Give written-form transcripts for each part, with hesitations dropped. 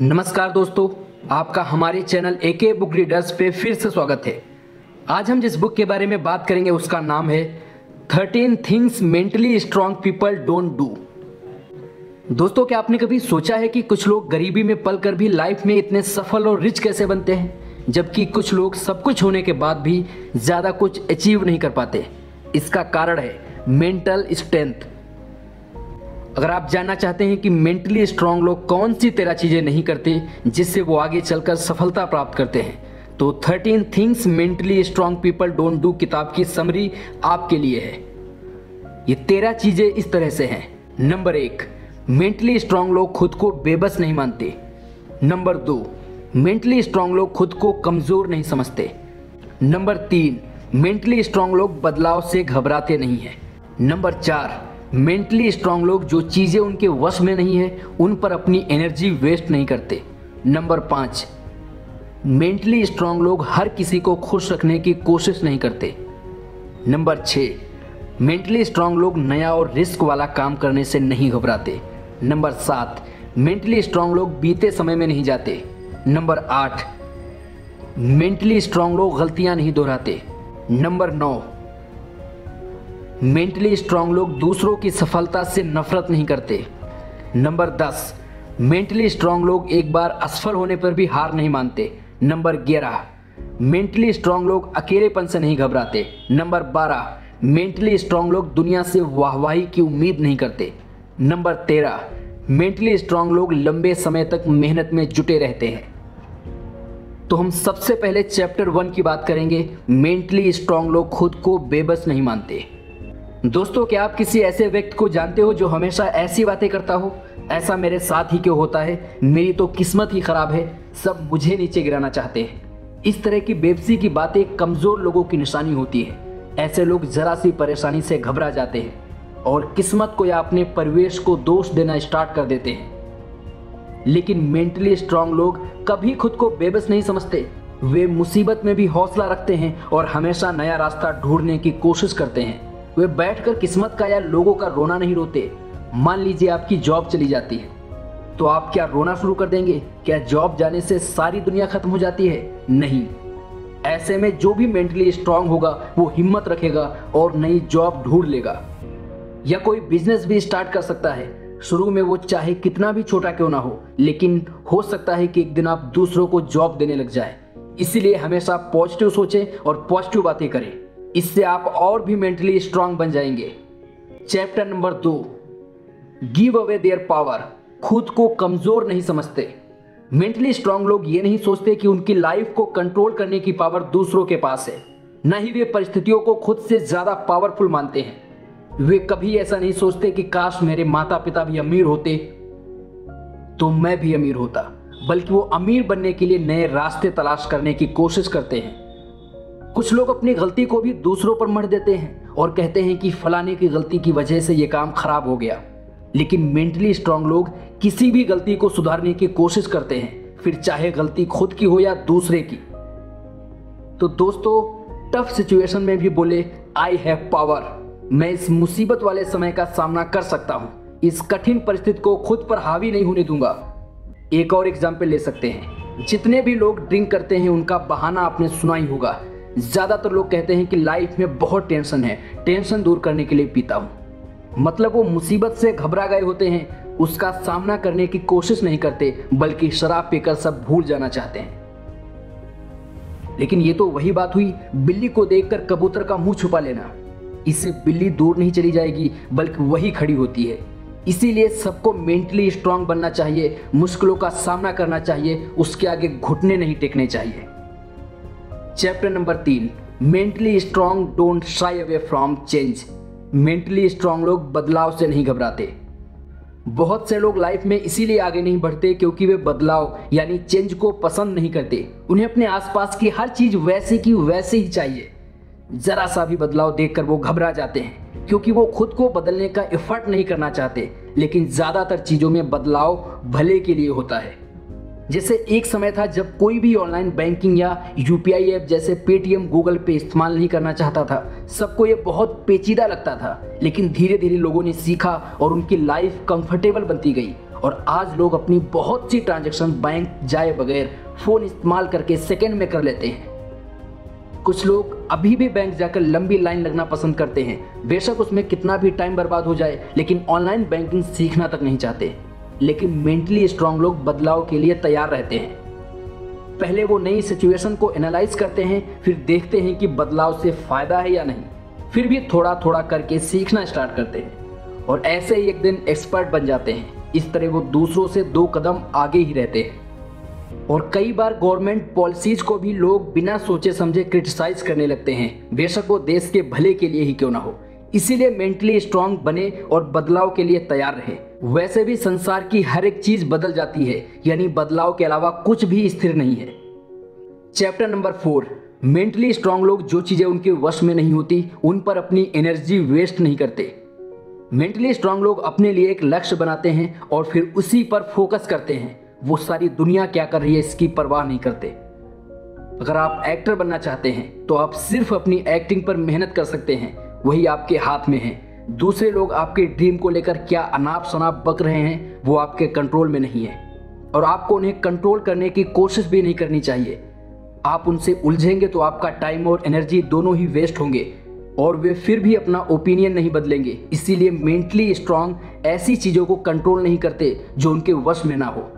नमस्कार दोस्तों, आपका हमारे चैनल एके बुक रीडर्स पे फिर से स्वागत है। आज हम जिस बुक के बारे में बात करेंगे उसका नाम है 13 things mentally strong people don't do. दोस्तों, क्या आपने कभी सोचा है कि कुछ लोग गरीबी में पलकर भी लाइफ में इतने सफल और रिच कैसे बनते हैं, जबकि कुछ लोग सब कुछ होने के बाद भी ज़्यादा कुछ अचीव नहीं कर पाते। इसका कारण है मेंटल स्ट्रेंथ। अगर आप जानना चाहते हैं कि मेंटली स्ट्रांग लोग कौन सी 13 चीज़ें नहीं करते जिससे वो आगे चलकर सफलता प्राप्त करते हैं, तो 13 things mentally strong people don't do किताब की समरी आपके लिए है। ये 13 चीज़ें इस तरह से हैं। नंबर 1, मेंटली स्ट्रांग लोग खुद को बेबस नहीं मानते। नंबर 2, मेंटली स्ट्रांग लोग खुद को कमज़ोर नहीं समझते। नंबर 3, मेंटली स्ट्रांग लोग बदलाव से घबराते नहीं हैं। नंबर 4, मेंटली स्ट्रांग लोग जो चीज़ें उनके वश में नहीं है उन पर अपनी एनर्जी वेस्ट नहीं करते। नंबर 5, मेंटली स्ट्रांग लोग हर किसी को खुश रखने की कोशिश नहीं करते। नंबर 6, मेंटली स्ट्रांग लोग नया और रिस्क वाला काम करने से नहीं घबराते। नंबर 7, मेंटली स्ट्रांग लोग बीते समय में नहीं जाते। नंबर 8, मेंटली स्ट्रांग लोग गलतियाँ नहीं दोहराते। नंबर 9, मेंटली स्ट्रांग लोग दूसरों की सफलता से नफरत नहीं करते। नंबर 10, मेंटली स्ट्रांग लोग एक बार असफल होने पर भी हार नहीं मानते। नंबर 11, मेंटली स्ट्रांग लोग अकेलेपन से नहीं घबराते। नंबर 12, मेंटली स्ट्रांग लोग दुनिया से वाहवाही की उम्मीद नहीं करते। नंबर 13, मेंटली स्ट्रांग लोग लंबे समय तक मेहनत में जुटे रहते हैं। तो हम सबसे पहले चैप्टर 1 की बात करेंगे, मेंटली स्ट्रांग लोग खुद को बेबस नहीं मानते। दोस्तों, क्या आप किसी ऐसे व्यक्ति को जानते हो जो हमेशा ऐसी बातें करता हो, ऐसा मेरे साथ ही क्यों होता है, मेरी तो किस्मत ही खराब है, सब मुझे नीचे गिराना चाहते हैं। इस तरह की बेबसी की बातें कमज़ोर लोगों की निशानी होती है। ऐसे लोग ज़रा सी परेशानी से घबरा जाते हैं और किस्मत को या अपने परिवेश को दोष देना स्टार्ट कर देते हैं। लेकिन मेंटली स्ट्रांग लोग कभी खुद को बेबस नहीं समझते। वे मुसीबत में भी हौसला रखते हैं और हमेशा नया रास्ता ढूंढने की कोशिश करते हैं। वे बैठकर किस्मत का या लोगों का रोना नहीं रोते। मान लीजिए आपकी जॉब चली जाती है, तो आप क्या रोना शुरू कर देंगे? क्या जॉब जाने से सारी दुनिया खत्म हो जाती है? नहीं। ऐसे में जो भी मेंटली स्ट्रांग होगा वो हिम्मत रखेगा और नई जॉब ढूंढ लेगा, या कोई बिजनेस भी स्टार्ट कर सकता है। शुरू में वो चाहे कितना भी छोटा क्यों ना हो, लेकिन हो सकता है कि एक दिन आप दूसरों को जॉब देने लग जाए। इसीलिए हमेशा पॉजिटिव सोचें और पॉजिटिव बातें करें, इससे आप और भी मेंटली स्ट्रांग बन जाएंगे। Chapter number 2, give away their power. खुद को कमज़ोर नहीं समझते। मेंटली स्ट्रांग लोग ये नहीं सोचते कि उनकी लाइफ को कंट्रोल करने की पावर दूसरों के पास है। न ही वे परिस्थितियों को खुद से ज़्यादा पावरफुल मानते हैं। वे कभी ऐसा नहीं सोचते कि काश मेरे माता पिता भी अमीर होते तो मैं भी अमीर होता, बल्कि वो अमीर बनने के लिए नए रास्ते तलाश करने की कोशिश करते हैं। कुछ लोग अपनी गलती को भी दूसरों पर मढ़ देते हैं और कहते हैं कि फलाने की गलती की वजह से ये काम खराब हो गया। लेकिन मेंटली स्ट्रांग लोग किसी भी गलती को सुधारने की कोशिश करते हैं, फिर चाहे गलती खुद की हो या दूसरे की। तो दोस्तों, टफ सिचुएशन में भी बोले, आई हैव पावर। मैं इस मुसीबत वाले समय का सामना कर सकता हूँ। इस कठिन परिस्थिति को खुद पर हावी नहीं होने दूंगा। एक और एग्जाम्पल ले सकते हैं। जितने भी लोग ड्रिंक करते हैं उनका बहाना आपने सुना ही होगा। ज़्यादातर लोग कहते हैं कि लाइफ में बहुत टेंशन है, टेंशन दूर करने के लिए पीता हूँ। मतलब वो मुसीबत से घबरा गए होते हैं, उसका सामना करने की कोशिश नहीं करते, बल्कि शराब पीकर सब भूल जाना चाहते हैं। लेकिन ये तो वही बात हुई, बिल्ली को देखकर कबूतर का मुंह छुपा लेना। इससे बिल्ली दूर नहीं चली जाएगी, बल्कि वही खड़ी होती है। इसीलिए सबको मेंटली स्ट्रांग बनना चाहिए, मुश्किलों का सामना करना चाहिए, उसके आगे घुटने नहीं टेकने चाहिए। Chapter number 3, mentally strong don't shy away from change. Mentally strong लोग बदलाव से नहीं घबराते। बहुत से लोग लाइफ में इसीलिए आगे नहीं बढ़ते क्योंकि वे बदलाव यानी चेंज को पसंद नहीं करते। उन्हें अपने आसपास की हर चीज़ वैसे की वैसे ही चाहिए। ज़रा सा भी बदलाव देखकर वो घबरा जाते हैं, क्योंकि वो खुद को बदलने का एफर्ट नहीं करना चाहते। लेकिन ज़्यादातर चीज़ों में बदलाव भले के लिए होता है। जैसे एक समय था जब कोई भी ऑनलाइन बैंकिंग या यूपीआई ऐप जैसे पेटीएम, गूगल पे इस्तेमाल नहीं करना चाहता था। सबको ये बहुत पेचीदा लगता था, लेकिन धीरे धीरे लोगों ने सीखा और उनकी लाइफ कंफर्टेबल बनती गई और आज लोग अपनी बहुत सी ट्रांजैक्शन बैंक जाए बगैर फ़ोन इस्तेमाल करके सेकंड में कर लेते हैं। कुछ लोग अभी भी बैंक जाकर लंबी लाइन लगना पसंद करते हैं, बेशक उसमें कितना भी टाइम बर्बाद हो जाए, लेकिन ऑनलाइन बैंकिंग सीखना तक नहीं चाहते। लेकिन मेंटली स्ट्रांग लोग बदलाव के लिए तैयार रहते हैं। पहले वो नई सिचुएशन को एनालाइज करते हैं, फिर देखते हैं कि बदलाव से फ़ायदा है या नहीं, फिर भी थोड़ा थोड़ा करके सीखना स्टार्ट करते हैं और ऐसे ही एक दिन एक्सपर्ट बन जाते हैं। इस तरह वो दूसरों से दो कदम आगे ही रहते हैं। और कई बार गवर्नमेंट पॉलिसीज़ को भी लोग बिना सोचे समझे क्रिटिसाइज़ करने लगते हैं, बेशक वो देश के भले के लिए ही क्यों ना हो। इसीलिए मेंटली स्ट्रांग बने और बदलाव के लिए तैयार रहे। वैसे भी संसार की हर एक चीज़ बदल जाती है, यानी बदलाव के अलावा कुछ भी स्थिर नहीं है। चैप्टर नंबर 4, मेंटली स्ट्रांग लोग जो चीज़ें उनके वश में नहीं होती उन पर अपनी एनर्जी वेस्ट नहीं करते। मेंटली स्ट्रांग लोग अपने लिए एक लक्ष्य बनाते हैं और फिर उसी पर फोकस करते हैं। वो सारी दुनिया क्या कर रही है इसकी परवाह नहीं करते। अगर आप एक्टर बनना चाहते हैं तो आप सिर्फ अपनी एक्टिंग पर मेहनत कर सकते हैं, वही आपके हाथ में है। दूसरे लोग आपके ड्रीम को लेकर क्या अनाप शनाप बक रहे हैं वो आपके कंट्रोल में नहीं है, और आपको उन्हें कंट्रोल करने की कोशिश भी नहीं करनी चाहिए। आप उनसे उलझेंगे तो आपका टाइम और एनर्जी दोनों ही वेस्ट होंगे, और वे फिर भी अपना ओपिनियन नहीं बदलेंगे। इसीलिए मेंटली स्ट्रांग ऐसी चीज़ों को कंट्रोल नहीं करते जो उनके वश में ना हो।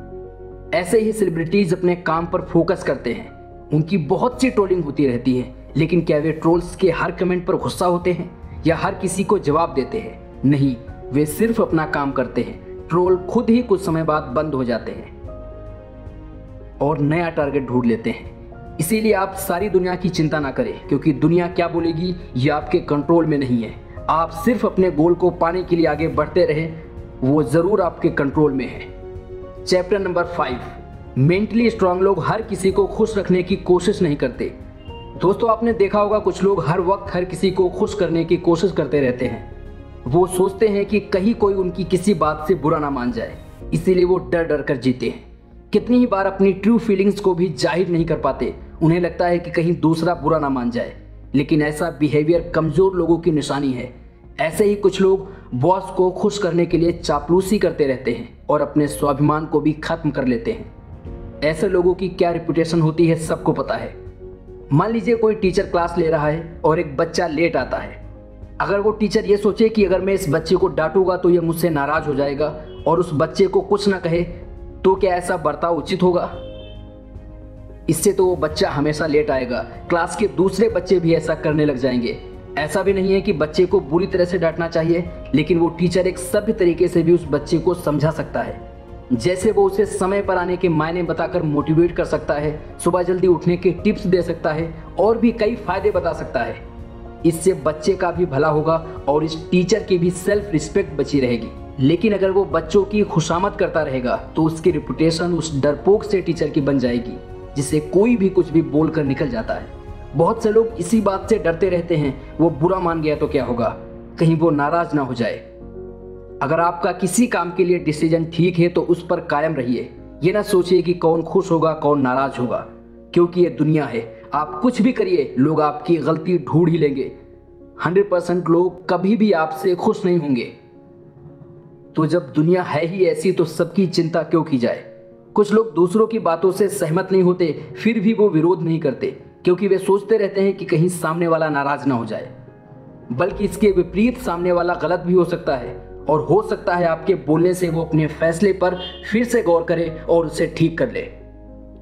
ऐसे ही सेलिब्रिटीज़ अपने काम पर फोकस करते हैं। उनकी बहुत सी ट्रोलिंग होती रहती है, लेकिन क्या वे ट्रोल्स के हर कमेंट पर गुस्सा होते हैं या हर किसी को जवाब देते हैं? नहीं, वे सिर्फ अपना काम करते हैं। ट्रोल खुद ही कुछ समय बाद बंद हो जाते हैं और नया टारगेट ढूंढ लेते हैं। इसीलिए आप सारी दुनिया की चिंता ना करें, क्योंकि दुनिया क्या बोलेगी ये आपके कंट्रोल में नहीं है। आप सिर्फ अपने गोल को पाने के लिए आगे बढ़ते रहें, वो ज़रूर आपके कंट्रोल में है। चैप्टर नंबर 5, मेंटली स्ट्रांग लोग हर किसी को खुश रखने की कोशिश नहीं करते। दोस्तों, आपने देखा होगा कुछ लोग हर वक्त हर किसी को खुश करने की कोशिश करते रहते हैं। वो सोचते हैं कि कहीं कोई उनकी किसी बात से बुरा ना मान जाए, इसीलिए वो डर डर कर जीते हैं। कितनी ही बार अपनी ट्रू फीलिंग्स को भी जाहिर नहीं कर पाते, उन्हें लगता है कि कहीं दूसरा बुरा ना मान जाए। लेकिन ऐसा बिहेवियर कमज़ोर लोगों की निशानी है। ऐसे ही कुछ लोग बॉस को खुश करने के लिए चापलूसी करते रहते हैं और अपने स्वाभिमान को भी खत्म कर लेते हैं। ऐसे लोगों की क्या रिपुटेशन होती है सबको पता है। मान लीजिए कोई टीचर क्लास ले रहा है और एक बच्चा लेट आता है। अगर वो टीचर ये सोचे कि अगर मैं इस बच्चे को डांटूंगा तो ये मुझसे नाराज़ हो जाएगा और उस बच्चे को कुछ ना कहे, तो क्या ऐसा बर्ताव उचित होगा? इससे तो वो बच्चा हमेशा लेट आएगा, क्लास के दूसरे बच्चे भी ऐसा करने लग जाएंगे। ऐसा भी नहीं है कि बच्चे को बुरी तरह से डांटना चाहिए, लेकिन वो टीचर एक सभ्य तरीके से भी उस बच्चे को समझा सकता है। जैसे वो उसे समय पर आने के मायने बताकर मोटिवेट कर सकता है, सुबह जल्दी उठने के टिप्स दे सकता है और भी कई फायदे बता सकता है। इससे बच्चे का भी भला होगा और इस टीचर की भी सेल्फ रिस्पेक्ट बची रहेगी। लेकिन अगर वो बच्चों की खुशामद करता रहेगा तो उसकी रिपुटेशन उस डरपोक से टीचर की बन जाएगी, जिससे कोई भी कुछ भी बोल कर निकल जाता है। बहुत से लोग इसी बात से डरते रहते हैं, वो बुरा मान गया तो क्या होगा, कहीं वो नाराज़ ना हो जाए। अगर आपका किसी काम के लिए डिसीजन ठीक है तो उस पर कायम रहिए। ये ना सोचिए कि कौन खुश होगा कौन नाराज़ होगा, क्योंकि ये दुनिया है। आप कुछ भी करिए, लोग आपकी गलती ढूंढ ही लेंगे। 100% लोग कभी भी आपसे खुश नहीं होंगे। तो जब दुनिया है ही ऐसी तो सबकी चिंता क्यों की जाए। कुछ लोग दूसरों की बातों से सहमत नहीं होते, फिर भी वो विरोध नहीं करते, क्योंकि वे सोचते रहते हैं कि कहीं सामने वाला नाराज़ ना हो जाए। बल्कि इसके विपरीत सामने वाला गलत भी हो सकता है, और हो सकता है आपके बोलने से वो अपने फैसले पर फिर से गौर करे और उसे ठीक कर ले।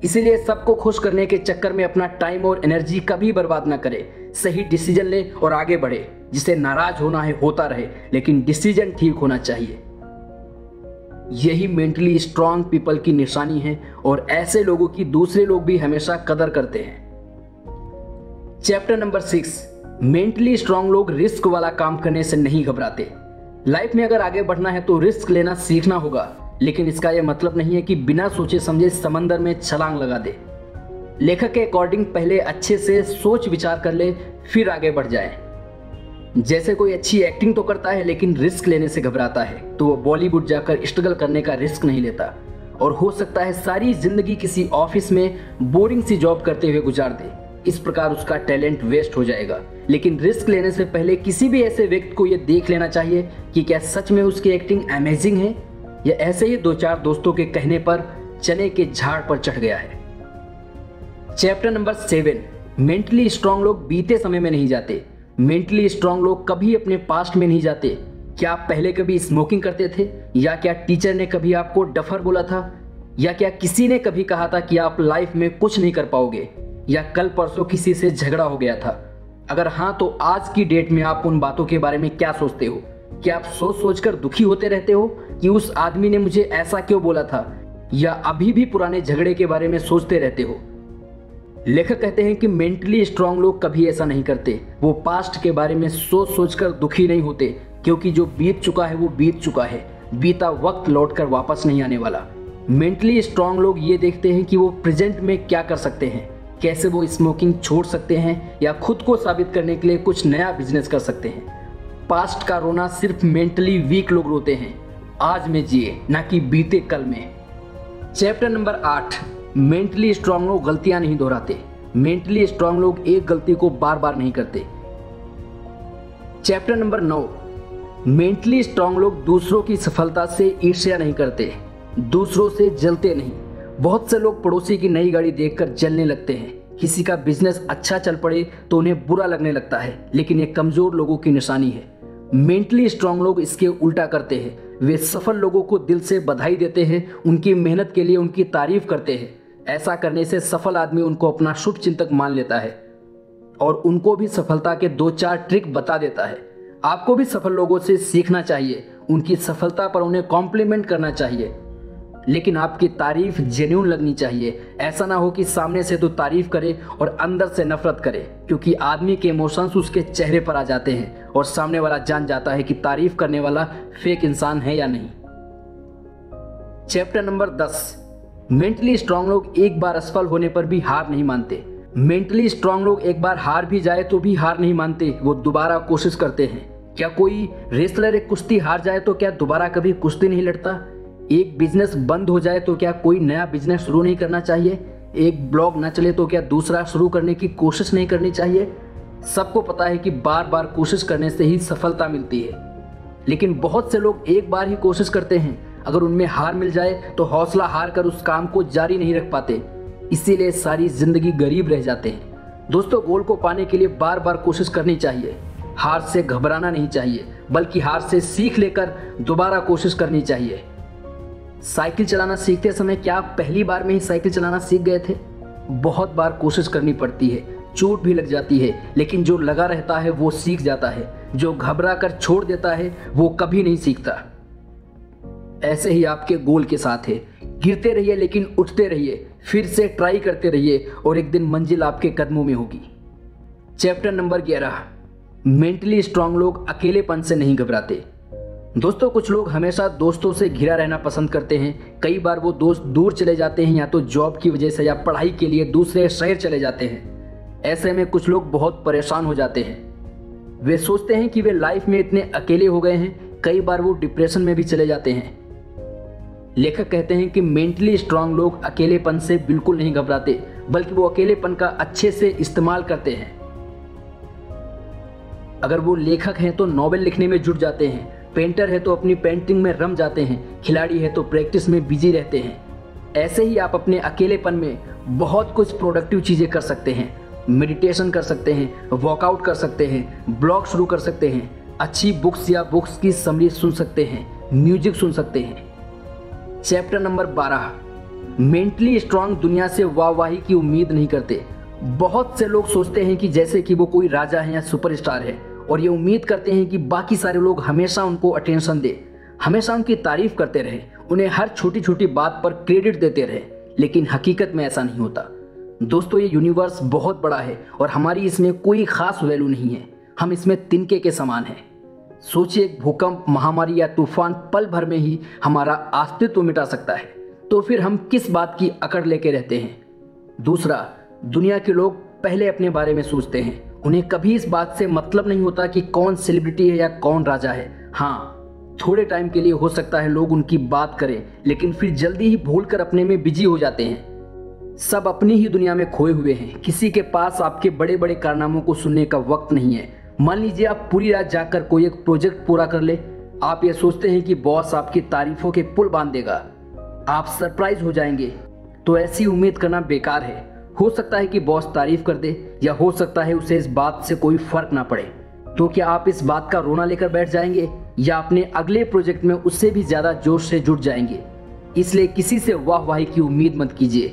इसीलिए सबको खुश करने के चक्कर में अपना टाइम और एनर्जी कभी बर्बाद ना करें। सही डिसीजन ले और आगे बढ़े। जिसे नाराज होना है होता रहे, लेकिन डिसीजन ठीक होना चाहिए। यही मेंटली स्ट्रांग पीपल की निशानी है, और ऐसे लोगों की दूसरे लोग भी हमेशा कदर करते हैं। चैप्टर नंबर 6, मेंटली स्ट्रांग लोग रिस्क वाला काम करने से नहीं घबराते। लाइफ में अगर आगे बढ़ना है तो रिस्क लेना सीखना होगा, लेकिन इसका यह मतलब नहीं है कि बिना सोचे समझे समंदर में छलांग लगा दे। लेखक के अकॉर्डिंग पहले अच्छे से सोच विचार कर ले, फिर आगे बढ़ जाए। जैसे कोई अच्छी एक्टिंग तो करता है लेकिन रिस्क लेने से घबराता है, तो वो बॉलीवुड जाकर स्ट्रगल करने का रिस्क नहीं लेता, और हो सकता है सारी जिंदगी किसी ऑफिस में बोरिंग सी जॉब करते हुए गुजार दे। इस प्रकार उसका टैलेंट वेस्ट हो जाएगा। लेकिन रिस्क लेने से पहले किसी भी ऐसे व्यक्ति को यह देख लेना चाहिए कि क्या सच में उसकी एक्टिंग अमेजिंग है यह ऐसे ही दो चार दोस्तों के कहने पर चने के झाड़ पर चढ़ गया है। चैप्टर नंबर 7, मेंटली स्ट्रांग लोग बीते समय में नहीं जाते। मेंटली स्ट्रांग लोग कभी अपने पास्ट में नहीं जाते। क्या आप पहले कभी स्मोकिंग करते थे, या क्या टीचर ने कभी आपको डफर बोला था, या क्या किसी ने कभी कहा था कि आप लाइफ में कुछ नहीं कर पाओगे, या कल परसों किसी से झगड़ा हो गया था। अगर हाँ, तो आज की डेट में आप उन बातों के बारे में क्या सोचते हो? क्या आप सोच सोच कर दुखी होते रहते हो कि उस आदमी ने मुझे ऐसा क्यों बोला था, या अभी भी पुराने झगड़े के बारे में सोचते रहते हो? लेखक कहते हैं कि मेंटली स्ट्रांग लोग कभी ऐसा नहीं करते। वो पास्ट के बारे में सोच सोच कर दुखी नहीं होते, क्योंकि जो बीत चुका है वो बीत चुका है। बीता वक्त लौट कर वापस नहीं आने वाला। मेंटली स्ट्रांग लोग ये देखते हैं कि वो प्रेजेंट में क्या कर सकते हैं, कैसे वो स्मोकिंग छोड़ सकते हैं, या खुद को साबित करने के लिए कुछ नया बिजनेस कर सकते हैं। पास्ट का रोना सिर्फ मेंटली वीक लोग रोते हैं। आज में जिए, ना कि बीते कल में। चैप्टर नंबर 8, मेंटली स्ट्रांग लोग गलतियां नहीं दोहराते। मेंटली स्ट्रांग लोग एक गलती को बार बार नहीं करते। चैप्टर नंबर 9, मेंटली स्ट्रांग लोग दूसरों की सफलता से ईर्ष्या नहीं करते, दूसरों से जलते नहीं। बहुत से लोग पड़ोसी की नई गाड़ी देखकर जलने लगते हैं। किसी का बिजनेस अच्छा चल पड़े तो उन्हें बुरा लगने लगता है, लेकिन ये कमजोर लोगों की निशानी है। मेंटली स्ट्रांग लोग इसके उल्टा करते हैं। वे सफल लोगों को दिल से बधाई देते हैं, उनकी मेहनत के लिए उनकी तारीफ करते हैं। ऐसा करने से सफल आदमी उनको अपना शुभ चिंतक मान लेता है, और उनको भी सफलता के दो चार ट्रिक बता देता है। आपको भी सफल लोगों से सीखना चाहिए, उनकी सफलता पर उन्हें कॉम्प्लीमेंट करना चाहिए, लेकिन आपकी तारीफ जेन्युइन लगनी चाहिए। ऐसा ना हो कि सामने से तो तारीफ करे और अंदर से नफरत करे, क्योंकि आदमी के इमोशंस उसके चेहरे पर आ जाते हैं और सामने वाला जान जाता है कि तारीफ करने वाला फेक इंसान है या नहीं। चैप्टर नंबर 10, मेंटली स्ट्रांग लोग एक बार असफल होने पर भी हार नहीं मानते। मेंटली स्ट्रांग लोग एक बार हार भी जाए तो भी हार नहीं मानते, वो दोबारा कोशिश करते हैं। क्या कोई रेसलर एक कुश्ती हार जाए तो क्या दोबारा कभी कुश्ती नहीं लड़ता? एक बिजनेस बंद हो जाए तो क्या कोई नया बिजनेस शुरू नहीं करना चाहिए? एक ब्लॉग ना चले तो क्या दूसरा शुरू करने की कोशिश नहीं करनी चाहिए? सबको पता है कि बार बार कोशिश करने से ही सफलता मिलती है, लेकिन बहुत से लोग एक बार ही कोशिश करते हैं। अगर उनमें हार मिल जाए तो हौसला हार कर उस काम को जारी नहीं रख पाते, इसीलिए सारी जिंदगी गरीब रह जाते हैं। दोस्तों, गोल को पाने के लिए बार बार कोशिश करनी चाहिए। हार से घबराना नहीं चाहिए, बल्कि हार से सीख लेकर दोबारा कोशिश करनी चाहिए। साइकिल चलाना सीखते समय क्या आप पहली बार में ही साइकिल चलाना सीख गए थे? बहुत बार कोशिश करनी पड़ती है, चोट भी लग जाती है, लेकिन जो लगा रहता है वो सीख जाता है। जो घबरा कर छोड़ देता है वो कभी नहीं सीखता। ऐसे ही आपके गोल के साथ है। गिरते रहिए, लेकिन उठते रहिए, फिर से ट्राई करते रहिए, और एक दिन मंजिल आपके कदमों में होगी। चैप्टर नंबर 11, मेंटली स्ट्रांग लोग अकेलेपन से नहीं घबराते। दोस्तों, कुछ लोग हमेशा दोस्तों से घिरा रहना पसंद करते हैं। कई बार वो दोस्त दूर चले जाते हैं, या तो जॉब की वजह से या पढ़ाई के लिए दूसरे शहर चले जाते हैं। ऐसे में कुछ लोग बहुत परेशान हो जाते हैं। वे सोचते हैं कि वे लाइफ में इतने अकेले हो गए हैं। कई बार वो डिप्रेशन में भी चले जाते हैं। लेखक कहते हैं कि मेंटली स्ट्रांग लोग अकेलेपन से बिल्कुल नहीं घबराते, बल्कि वो अकेलेपन का अच्छे से इस्तेमाल करते हैं। अगर वो लेखक हैं तो नॉवेल लिखने में जुट जाते हैं, पेंटर है तो अपनी पेंटिंग में रम जाते हैं, खिलाड़ी है तो प्रैक्टिस में बिजी रहते हैं। ऐसे ही आप अपने अकेलेपन में बहुत कुछ प्रोडक्टिव चीज़ें कर सकते हैं। मेडिटेशन कर सकते हैं, वर्कआउट कर सकते हैं, ब्लॉग शुरू कर सकते हैं, अच्छी बुक्स या बुक्स की समरी सुन सकते हैं, म्यूजिक सुन सकते हैं। चैप्टर नंबर 12, मेंटली स्ट्रांग दुनिया से वाहवाही की उम्मीद नहीं करते। बहुत से लोग सोचते हैं कि जैसे कि वो कोई राजा है या सुपरस्टार है, और ये उम्मीद करते हैं कि बाकी सारे लोग हमेशा उनको अटेंशन दें, हमेशा उनकी तारीफ करते रहें, उन्हें हर छोटी छोटी बात पर क्रेडिट देते रहें, लेकिन हकीकत में ऐसा नहीं होता। दोस्तों, ये यूनिवर्स बहुत बड़ा है और हमारी इसमें कोई ख़ास वैल्यू नहीं है। हम इसमें तिनके के समान हैं। सोचिए, भूकंप, महामारी या तूफान पल भर में ही हमारा अस्तित्व मिटा सकता है, तो फिर हम किस बात की अकड़ लेके रहते हैं? दूसरा, दुनिया के लोग पहले अपने बारे में सोचते हैं। उन्हें कभी इस बात से मतलब नहीं होता कि कौन सेलिब्रिटी है या कौन राजा है। हाँ, थोड़े टाइम के लिए हो सकता है लोग उनकी बात करें, लेकिन फिर जल्दी ही भूलकर अपने में बिजी हो जाते हैं। सब अपनी ही दुनिया में खोए हुए हैं। किसी के पास आपके बड़े बड़े कारनामों को सुनने का वक्त नहीं है। मान लीजिए आप पूरी रात जाकर कोई एक प्रोजेक्ट पूरा कर ले, आप ये सोचते हैं कि बॉस आपकी तारीफों के पुल बांध देगा, आप सरप्राइज हो जाएंगे। तो ऐसी उम्मीद करना बेकार है। हो सकता है कि बॉस तारीफ कर दे या हो सकता है उसे इस बात से कोई फर्क ना पड़े। तो क्या आप इस बात का रोना लेकर बैठ जाएंगे या अपने अगले प्रोजेक्ट में उससे भी ज़्यादा जोश से जुट जाएंगे? इसलिए किसी से वाहवाही की उम्मीद मत कीजिए।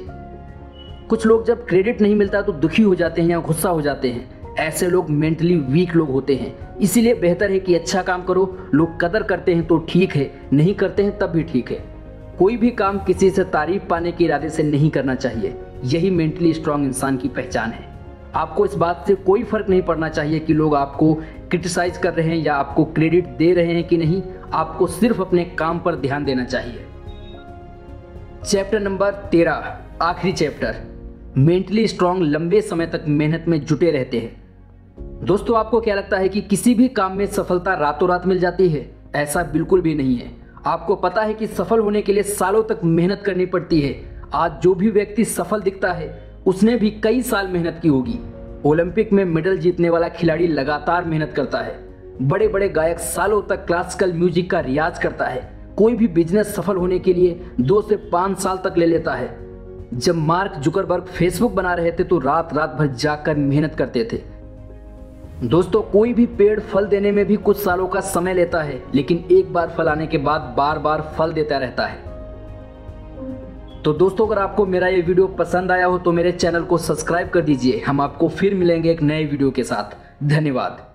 कुछ लोग जब क्रेडिट नहीं मिलता तो दुखी हो जाते हैं या गुस्सा हो जाते हैं। ऐसे लोग मेंटली वीक लोग होते हैं। इसीलिए बेहतर है कि अच्छा काम करो। लोग कदर करते हैं तो ठीक है, नहीं करते हैं तब भी ठीक है। कोई भी काम किसी से तारीफ पाने के इरादे से नहीं करना चाहिए। यही मेंटली स्ट्रांग इंसान की पहचान है। आपको इस बात से कोई फर्क नहीं पड़ना चाहिए कि लोग आपको क्रिटिसाइज कर रहे हैं या आपको क्रेडिट दे रहे हैं कि नहीं। आपको सिर्फ अपने काम पर ध्यान देना चाहिए। चैप्टर नंबर 13, आखिरी चैप्टर, मेंटली स्ट्रांग लंबे समय तक मेहनत में जुटे रहते हैं। दोस्तों, आपको क्या लगता है कि किसी भी काम में सफलता रातों रात मिल जाती है? ऐसा बिल्कुल भी नहीं है। आपको पता है कि सफल होने के लिए सालों तक मेहनत करनी पड़ती है। आज जो भी व्यक्ति सफल दिखता है उसने भी कई साल मेहनत की होगी। ओलंपिक में मेडल जीतने वाला खिलाड़ी लगातार मेहनत करता है। बड़े बड़े गायक सालों तक क्लासिकल म्यूजिक का रियाज करता है। कोई भी बिजनेस सफल होने के लिए 2 से 5 साल तक ले लेता है। जब मार्क जुकरबर्ग फेसबुक बना रहे थे तो रात रात भर जाकर मेहनत करते थे। दोस्तों, कोई भी पेड़ फल देने में भी कुछ सालों का समय लेता है, लेकिन एक बार फल आने के बाद बार बार फल देता रहता है। तो दोस्तों, अगर आपको मेरा ये वीडियो पसंद आया हो तो मेरे चैनल को सब्सक्राइब कर दीजिए। हम आपको फिर मिलेंगे एक नए वीडियो के साथ। धन्यवाद।